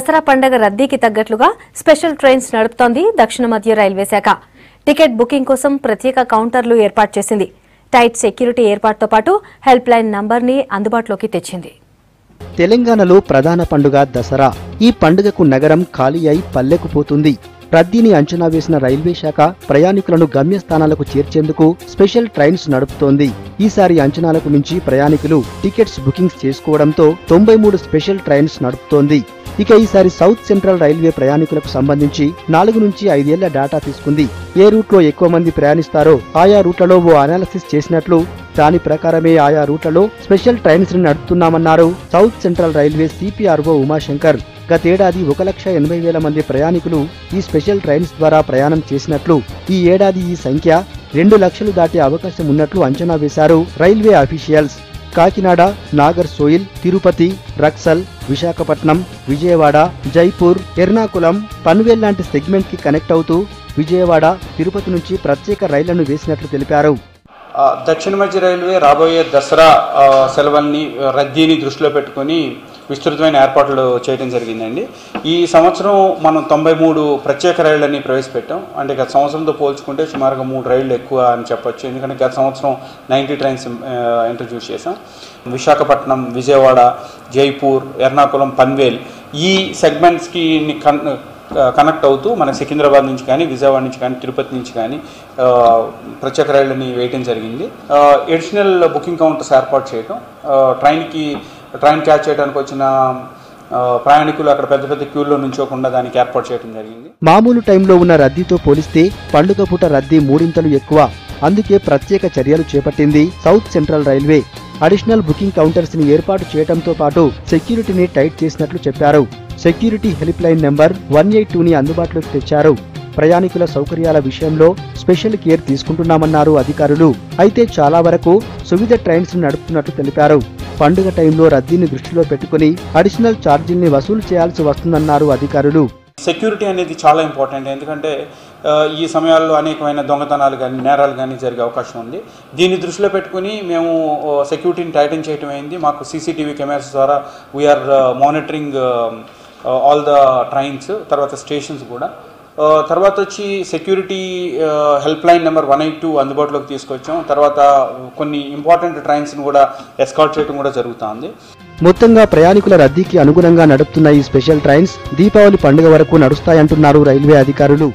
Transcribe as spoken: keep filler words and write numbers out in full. Sara Pandaga Raddi Kitagatuga, special trains Narpton, Dakshinamathi Railway Saka. Ticket booking Kosum Pratika counter lu airport chesindi. Tight security airport to patu, helpline number ni and the batloki techindi. తెలంగాణలో ప్రధాన పండుగ దసరా ఈ పండుగకు నగరం ఖాళీ అయి పల్లెకు పోతుంది రద్దీని అంచనా వేసిన రైల్వే శాఖ ప్రయాణికులను గమ్య స్థానాలకు చేర్చేందుకు స్పెషల్ ట్రైన్స్ నడుపుతోంది ఈసారి అంచనాలకు మించి ప్రయాణికులు టికెట్స్ బుకింగ్స్ చేసుకోవడంతో తొంభై మూడు స్పెషల్ ట్రైన్స్ నడుపుతోంది ఇక ఈసారి సౌత్ సెంట్రల్ రైల్వే ప్రయాణికులకు సంబంధించి నాలుగు నుంచి ఐదు ఏళ్ల డేటా తీసుకుంది ఏ రూట్లో ఎక్కువ మంది ప్రయాణిస్తారో ఆయా రూట్లలో ఓ అనాలిసిస్ చేసినట్లు దాని ప్రకారమే ఆయా రూట్లలో స్పెషల్ ట్రైన్స్ ని నడుపుతున్నామన్నారు south central railway CPRO Umashankar గతేడాది ఒక లక్ష ఎనభై వేల మంది ప్రయాణికులు ఈ స్పెషల్ ట్రైన్స్ ద్వారా ప్రయాణం చేసినట్లు ఈ ఏడాది ఈ సంఖ్య రెండు లక్షలు దాటే అవకాశం ఉన్నట్లు అంచనా వేశారు railway officials Kakinada Nagarsol Tirupati Raxaul Visakhapatnam Vijayawada Jaipur Ernakulam Panvel లాంటి సెగ్మెంట్ కి కనెక్ట్ అవుతూ విజయవాడ తిరుపతి నుంచి ప్రత్యేక రైళ్లను వేసినట్లు తెలిపారు దక్షిణమధ్య రైల్వే రాబోయే దసరా సెలవుల్ని రద్దీని దృష్టిలో పెట్టుకొని విస్తృతమైన ఏర్పాట్లు చేయడం జరిగిందండి ఈ సంవత్సరం మనం తొంభై మూడు ప్రత్యేక రైళ్లని ప్రవేశపెట్టాం అంటే గత సంవత్సరంతో పోల్చుకుంటే సుమారుగా మూడు రైళ్లు ఎక్కువ అని చెప్పొచ్చు ఎందుకంటే గత సంవత్సరం నైంటీ ట్రైన్స్ ఇంట్రడ్యూస్ చేసాం విశాఖపట్నం విజయవాడ జైపూర్ ఎర్నాకులం పన్వేల్ ఈ సెగ్మెంట్స్కి కనెక్ట్ అవుతూ మనకు సికింద్రాబాద్ నుంచి కానీ విజయవాడ నుంచి కానీ తిరుపతి నుంచి కానీ ప్రత్యేక రైళ్ళని వేయడం జరిగింది అడిషనల్ బుకింగ్ కౌంటర్స్ ఏర్పాటు చేయడం ట్రైన్కి ట్రైన్ క్యాచ్ చేయడానికి వచ్చిన ప్రయాణికులు అక్కడ పెద్ద పెద్ద క్యూల్లో నుంచోకుండా దానికి ఏర్పాటు చేయడం జరిగింది మామూలు టైంలో ఉన్న రద్దీతో పోలిస్తే పండుగ పూట రద్దీ మూడింతలు ఎక్కువ అందుకే ప్రత్యేక చర్యలు చేపట్టింది south central railway additional booking counters ని ఏర్పాటు చేయడంతో పాటు సెక్యూరిటీని టైట్ చేసినట్లు చెప్పారు security helpline number one eight two ని అందుబాటులోకి తెచ్చారు ప్రయాణికుల సౌకర్యాల విషయంలో స్పెషల్ కేర్ తీసుకుంటున్నామన్నారు అధికారులు అయితే చాలా వరకు సువిధ ట్రైన్స్ నడుపుతున్నట్లు తెలిపారు పండుగ టైంలో రద్దీని దృష్టిలో పెట్టుకుని అడిషనల్ ఛార్జీల్ని వసూలు చేయాల్సి వస్తుందన్నారు అధికారులు సెక్యూరిటీ అనేది చాలా ఇంపార్టెంట్ ఎందుకంటే ఈ సమయాల్లో అనేకమైన దొంగతనాలు కానీ నేరాలు కానీ జరిగే అవకాశం ఉంది దీన్ని దృష్టిలో పెట్టుకుని మేము సెక్యూరిటీని టైటన్ చేయడం అయింది మాకు సీసీటీవీ కెమెరాస్ ద్వారా we are monitoring all the trains తర్వాత స్టేషన్స్ కూడా తర్వాత వచ్చి security helpline number one eight two అందుబాటులోకి తీసుకొచ్చాం తర్వాత కొన్ని ఇంపార్టెంట్ ట్రైన్స్ని కూడా ఎస్కార్ట్ చేయడం కూడా జరుగుతుంది మొత్తంగా ప్రయాణికుల రద్దీకి అనుగుణంగా నడుపుతున్న ఈ స్పెషల్ ట్రైన్స్ దీపావళి పండుగ వరకు నడుస్తాయంటున్నారు రైల్వే అధికారులు